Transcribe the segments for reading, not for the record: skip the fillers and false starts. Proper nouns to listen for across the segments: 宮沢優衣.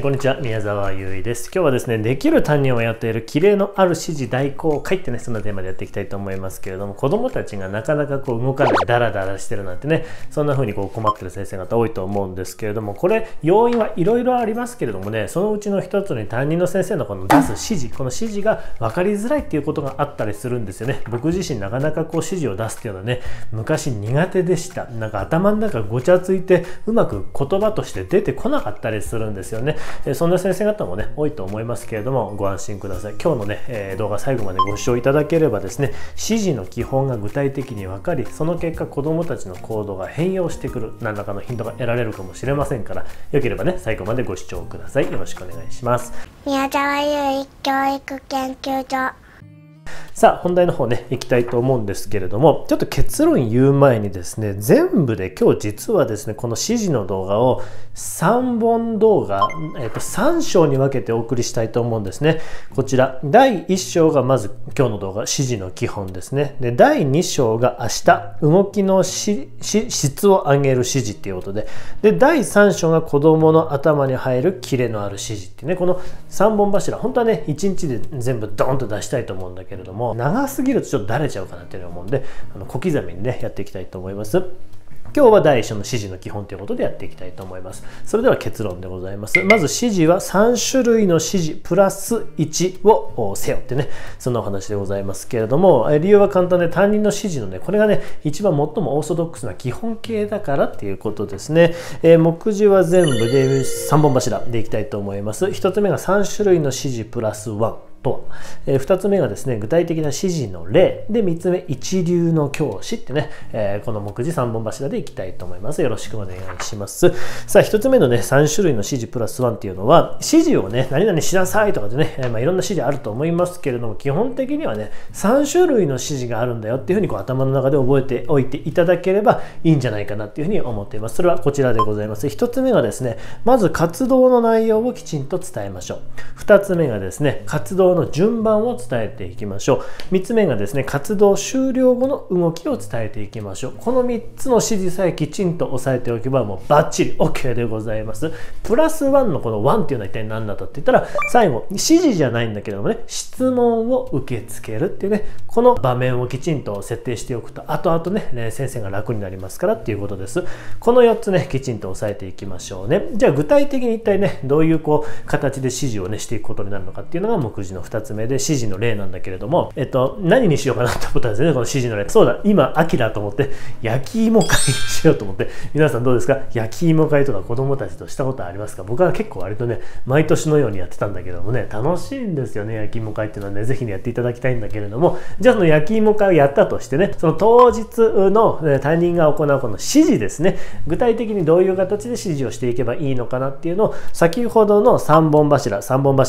こんにちは、宮沢優衣です。今日はですね、できる担任をやっているキレのある指示代行会ってね、そんなテーマでやっていきたいと思いますけれども、子供たちがなかなかこう動かない、ダラダラしてるなんてね、そんな風にこう困ってる先生方多いと思うんですけれども、これ要因はいろいろありますけれどもね、そのうちの一つに担任の先生のこの出す指示、この指示が分かりづらいっていうことがあったりするんですよね。僕自身なかなかこう指示を出すっていうのはね、昔苦手でした。なんか頭の中ごちゃついて、うまく言葉として出てこなかったりするんですよね。そんな先生方もね多いと思いますけれども、ご安心ください。今日のね動画最後までご視聴いただければですね、指示の基本が具体的に分かり、その結果子どもたちの行動が変容してくる何らかのヒントが得られるかもしれませんから、よければね最後までご視聴ください。よろしくお願いします。宮沢優衣教育研究所。さあ本題の方ね行きたいと思うんですけれども、ちょっと結論言う前にですね、全部で今日実はですね、この指示の動画を3本動画、3章に分けてお送りしたいと思うんですね。こちら第1章がまず今日の動画、指示の基本ですね。で第2章が明日動きの質を上げる指示っていうことで、第3章が子どもの頭に入るキレのある指示っていうね、この3本柱、本当はね1日で全部ドーンと出したいと思うんだけども、長すぎるとちょっとだれちゃうかなっていうのを思うんで、小刻みにねやっていきたいと思います。今日は第1章の指示の基本ということでやっていきたいと思います。それでは結論でございます。まず指示は3種類の指示プラス1をせよってね、そんなお話でございますけれども、理由は簡単で、担任の指示のねこれがね一番最もオーソドックスな基本形だからっていうことですね。目次は全部で3本柱でいきたいと思います。1つ目が3種類の指示プラス1と、2つ目がですね具体的な指示の例で、3つ目一流の教師ってね、この目次3本柱でいきたいと思います。よろしくお願いします。さあ1つ目のね3種類の指示プラス1っていうのは、指示をね何々しなさいとかでね、いろんな指示あると思いますけれども、基本的にはね3種類の指示があるんだよっていうふうにこう頭の中で覚えておいていただければいいんじゃないかなっていうふうに思っています。それはこちらでございます。1つ目がですね、まず活動の内容をきちんと伝えましょう。2つ目がですね、活動の順番を伝えていきましょう。3つ目がですね、活動終了後の動きを伝えていきましょう。この3つの指示さえきちんと押さえておけばもうバッチリ OK でございます。プラス1のこの1っていうのは一体何だったって言ったら、最後指示じゃないんだけどもね、質問を受け付けるっていうね、この場面をきちんと設定しておくと後々 ね先生が楽になりますからっていうことです。この4つねきちんと押さえていきましょうね。じゃあ具体的に一体ねどういうこう形で指示をねしていくことになるのかっていうのが目次の2つ目で、指示の例なんだけれども、何にしようかなと思ったんですね。この指示の例、そうだ今秋だと思って焼き芋会にしようと思って、皆さんどうですか、焼き芋会とか子どもたちとしたことありますか？僕は結構割とね毎年のようにやってたんだけどもね、楽しいんですよね焼き芋会っていうのはね。是非ねやっていただきたいんだけれども、じゃあその焼き芋会をやったとしてね、その当日の担任が行うこの指示ですね、具体的にどういう形で指示をしていけばいいのかなっていうのを、先ほどの3本柱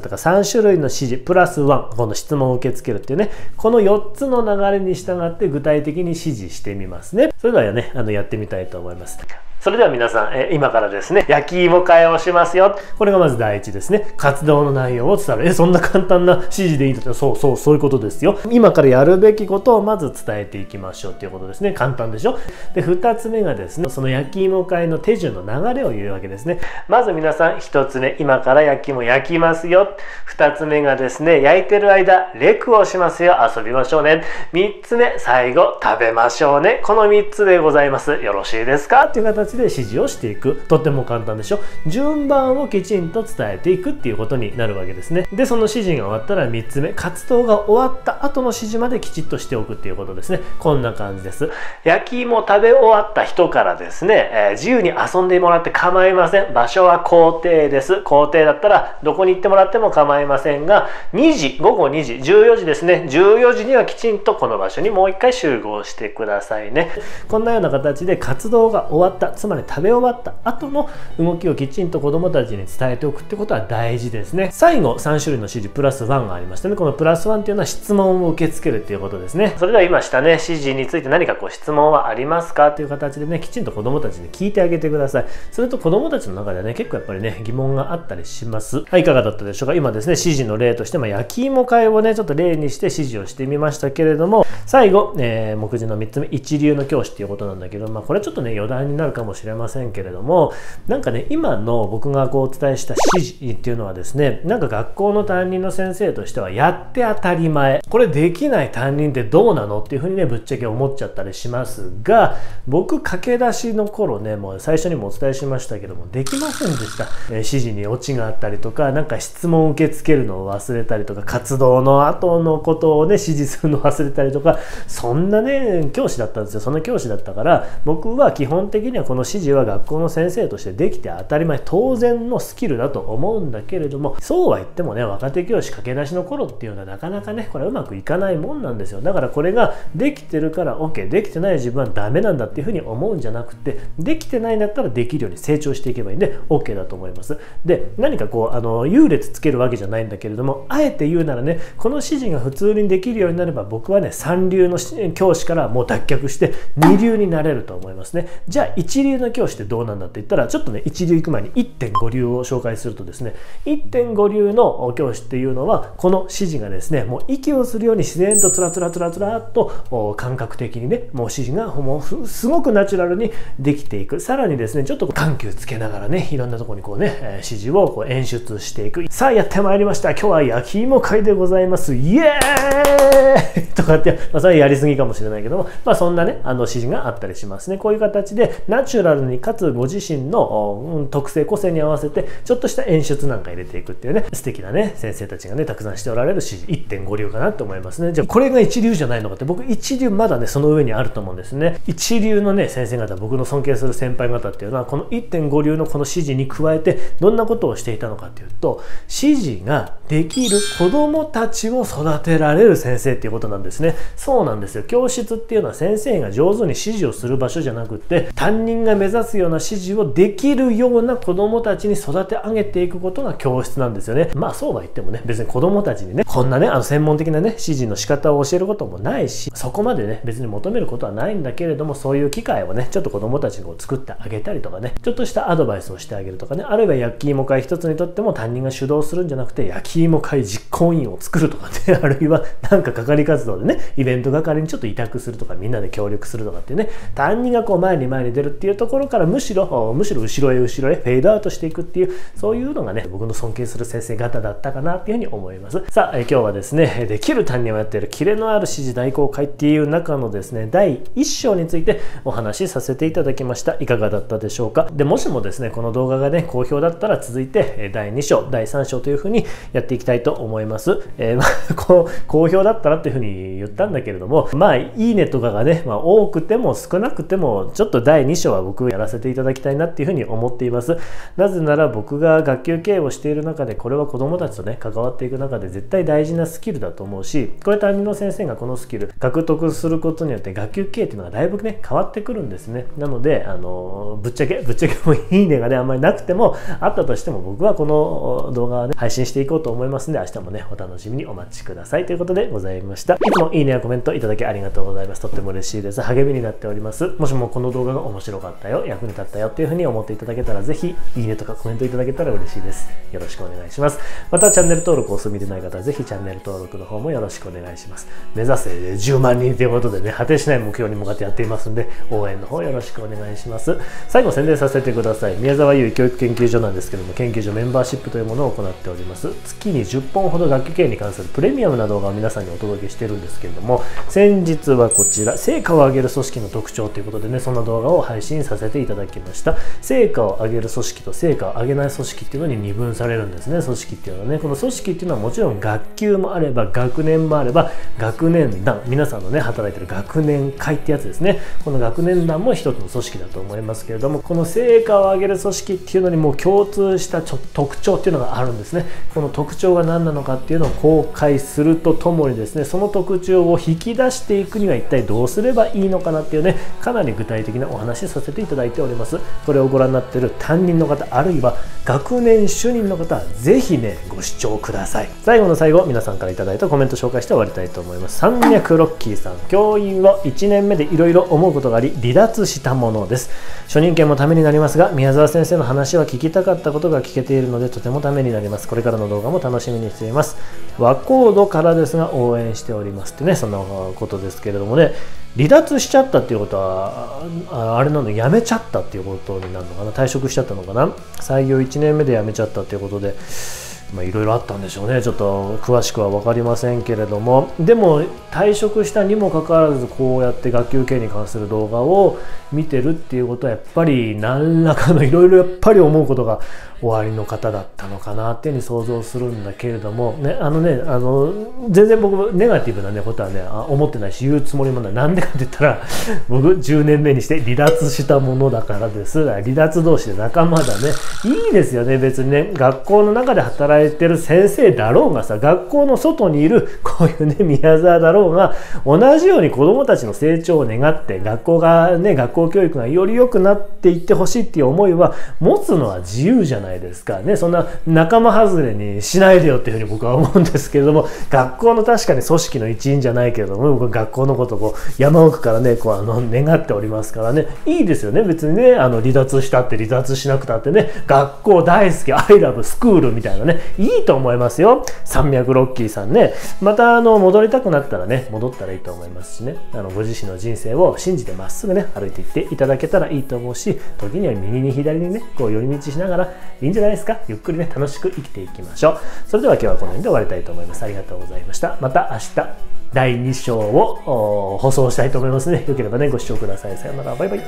とか3種類の指示プラス1、この質問を受け付けるっていうね、この4つの流れに従って具体的に指示してみますね。それではねやってみたいと思います。それでは皆さん、今からですね焼き芋会をしますよ。これがまず第一ですね、活動の内容を伝える。そんな簡単な指示でいいと、そういうことですよ。今からやるべきことをまず伝えていきましょうということですね。簡単でしょ。で2つ目がですね、その焼き芋会の手順の流れを言うわけですね。まず皆さん1つ目、今から焼き芋焼きますよ。2つ目がですね、焼いてる間レクをしますよ、遊びましょうね。3つ目最後食べましょうね。この3つでございます。よろしいですかという形で指示をしていく。とても簡単でしょ。順番をきちんと伝えていくっていうことになるわけですね。でその指示が終わったら3つ目、活動が終わった後の指示まできちっとしておくっていうことですね。こんな感じです。焼き芋食べ終わった人からですね、自由に遊んでもらって構いません。場所は校庭です。校庭だったらどこに行ってもらっても構いませんが、午後2時、14時ですね、14時にはきちんとこの場所にもう1回集合してくださいね。こんなような形で活動が終わった、つまり食べ終わった後の動きをきちんと子どもたちに伝えておくってことは大事ですね。最後3種類の指示プラス1がありましたね。このプラス1っていうのは質問を受け付けるっていうことですね。それでは今したね指示について何かこう質問はありますかという形でねきちんと子どもたちに聞いてあげてください。すると子どもたちの中でね結構やっぱりね疑問があったりします。はい、いかがだったでしょうか。今ですね指示の例として、焼き芋会をねちょっと例にして指示をしてみましたけれども、最後、目次の3つ目一流の教師っていうことなんだけど、これちょっとね余談になるかもしれないしれませんけれども、なんかね、今の僕がこうお伝えした指示っていうのはですね、なんか学校の担任の先生としてはやって当たり前、これできない担任ってどうなのっていうふうにね、ぶっちゃけ思っちゃったりしますが、僕駆け出しの頃ね、もう最初にもお伝えしましたけども、できませんでした。指示にオチがあったりとか、なんか質問を受け付けるのを忘れたりとか、活動の後のことをね、指示するのを忘れたりとか、そんなね、教師だったんですよ。そんな教師だったから、僕は基本的にはこの指示は学校の先生としてできて当たり前、当然のスキルだと思うんだけれども、そうは言ってもね、若手教師駆け出しの頃っていうのはなかなかね、これうまくいかないもんなんですよ。だからこれができてるから OK、できてない自分はダメなんだっていうふうに思うんじゃなくて、できてないんだったらできるように成長していけばいいんで OK だと思います。で、何かこう優劣つけるわけじゃないんだけれども、あえて言うならね、この指示が普通にできるようになれば、僕はね、三流の教師からもう脱却して二流になれると思いますね。じゃあ一流の教師ってどうなんだって言ったら、ちょっとね、一流行く前に 1.5 流を紹介するとですね、 1.5 流の教師っていうのは、この指示がですね、もう息をするように自然とつらつらつらつらっと感覚的にね、もう指示がもうすごくナチュラルにできていく。さらにですね、ちょっと緩急つけながらね、いろんなところにこうね、指示をこう演出していく。さあやってまいりました、今日は焼き芋会でございます、イエーイとかって、まあ、それはやりすぎかもしれないけども、まあ、そんなね、指示があったりしますね。こういう形でナチュラルにかつご自身の特性個性に合わせてちょっとした演出なんか入れていくっていうね、素敵なね、先生たちがねたくさんしておられる指示 1.5 流かなと思いますね。じゃあこれが一流じゃないのかって、僕一流まだねその上にあると思うんですね。一流のね先生方、僕の尊敬する先輩方っていうのは、この 1.5 流のこの指示に加えてどんなことをしていたのかっていうと、指示ができる子どもたちを育てられる先生っていうことなんですね。そうなんですよ。教室っていうのは先生が上手に指示をする場所じゃなくて、担任が目指すような指示をできるような子どもたちに育て上げていくことが教室なんですよね。まあそうは言ってもね、別に子どもたちにねこんなね専門的なね指示の仕方を教えることもないし、そこまでね別に求めることはないんだけれども、そういう機会をねちょっと子どもたちに作ってあげたりとかね、ちょっとしたアドバイスをしてあげるとかね、あるいは焼き芋会一つにとっても担任が主導するんじゃなくて、焼き芋会実行委員を作るとかね、あるいはなんか係活動でねイベント係にちょっと委託するとか、みんなで協力するとかっていうね、担任がこう前に前に出るっていうところからむしろ後ろへ後ろへフェードアウトしていくっていう、そういうのがね僕の尊敬する先生方だったかなっていうふうに思います。さあ今日はですね、できる担任をやっているキレのある指示大公開っていう中のですね第1章についてお話しさせていただきました。いかがだったでしょうか。でもしもですねこの動画がね好評だったら、続いて第2章第3章というふうにやっていきたいと思います。好評だったらっていうふうに言ったんだけれども、まあいいねとかがね、まあ、多くても少なくてもちょっと第2章は僕やらせていただきたいなっていうふうに思っています。なぜなら僕が学級経営をしている中で、これは子どもたちとね関わっていく中で絶対大事なスキルだと思うし、これ担任の先生がこのスキル獲得することによって学級経営っていうのがだいぶね変わってくるんですね。なのでぶっちゃけもういいねがねあんまりなくても、あったとしても僕はこの動画をね配信していこうと思いますんで、明日もねお楽しみにお待ちくださいということでございました。いつもいいねやコメントいただきありがとうございます。とっても嬉しいです。励みになっております。もしもこの動画が面白かったよ、役に立ったよっていうふうに思っていただけたら、ぜひいいねとかコメントいただけたら嬉しいです。よろしくお願いします。またチャンネル登録をお済みでない方は、ぜひチャンネル登録の方もよろしくお願いします。目指せ10万人ということでね、果てしない目標に向かってやっていますんで、応援の方よろしくお願いします。最後宣伝させてください。宮沢優教育研究所なんですけども、研究所メンバーシップというものを行っております。月に10本ほど学級経営に関するプレミアムな動画を皆さんにお届けしているんですけれども、先日はこちら成果を上げる組織の特徴ということでね、そんな動画を配信させていただきました。成果を上げる組織と成果を上げない組織っていうのに二分されるんですね。組織っていうのはね、この組織っていうのはもちろん学級もあれば学年もあれば学年団、皆さんのね働いてる学年会ってやつですね。この学年団も一つの組織だと思いますけれども、この成果を上げる組織っていうのにもう共通した特徴っていうのがあるんですね。この特徴が何なのかっていうのを公開するとともにですね、その特徴を引き出していくには一体どうすればいいのかなっていうね、かなり具体的なお話させていただいております。これをご覧になっている担任の方、あるいは学年主任の方、ぜひねご視聴ください。最後の最後、皆さんからいただいたコメント紹介して終わりたいと思います。306さん、教員を1年目でいろいろ思うことがあり離脱したものです。初任研もためになりますが、宮沢先生の話は聞きたかったことが聞けているのでとてもためになります。これからの動画も楽しみにしています。和光度からですが応援しておりますってね、そんなことですけれどもね、離脱しちゃったっていうことは、あれなの、辞めちゃったっていうことになるのかな、退職しちゃったのかな、採用1年目で辞めちゃったっていうことで、いろいろあったんでしょうね、ちょっと詳しくは分かりませんけれども、でも退職したにもかかわらず、こうやって学級経営に関する動画を見てるっていうことは、やっぱり何らかのいろいろやっぱり思うことがおありの方だったのかなっていうふうに想像するんだけれども、全然僕、ネガティブなことは思ってないし、言うつもりもない。なんでかって言ったら、僕、10年目にして離脱したものだからです。離脱同士で仲間だね。いいですよね、別にね。学校の中で働いてる先生だろうがさ、学校の外にいる、こういうね、宮沢だろうが、同じように子供たちの成長を願って、学校教育がより良くなっていってほしいっていう思いは、持つのは自由じゃないですかね、そんな仲間外れにしないでよっていうふうに僕は思うんですけれども、学校の確かに組織の一員じゃないけれども、僕は学校のことをこう山奥からね、こう願っておりますからね、いいですよね、別にね、離脱したって離脱しなくたってね、学校大好き、アイラブスクールみたいなね、いいと思いますよ、300ロッキーさんね、また戻りたくなったらね、戻ったらいいと思いますしね、ご自身の人生を信じてまっすぐね、歩いていっていただけたらいいと思うし、時には右に左にね、こう寄り道しながら、いいんじゃないですか。ゆっくりね、楽しく生きていきましょう。それでは今日はこの辺で終わりたいと思います。ありがとうございました。また明日、第2章を放送したいと思いますね。よければね、ご視聴ください。さようなら。バイバイ。